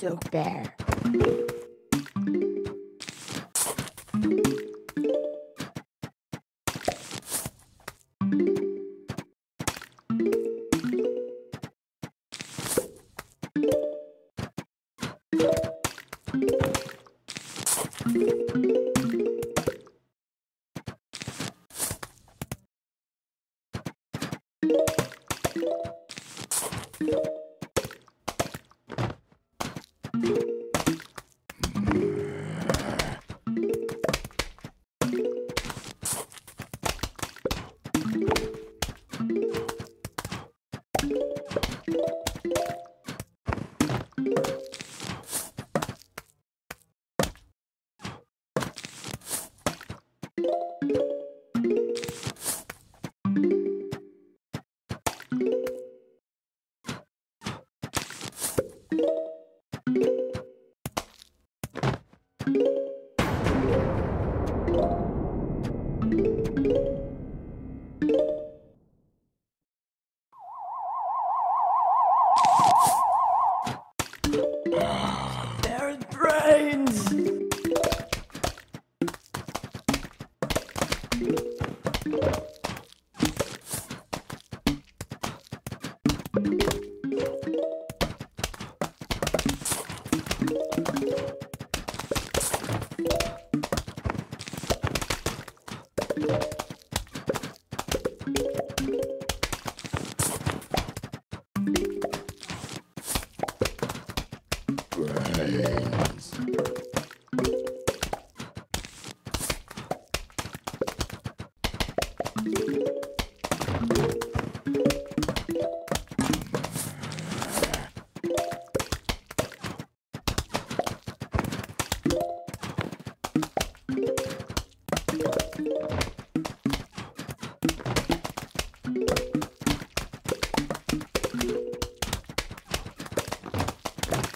So bear.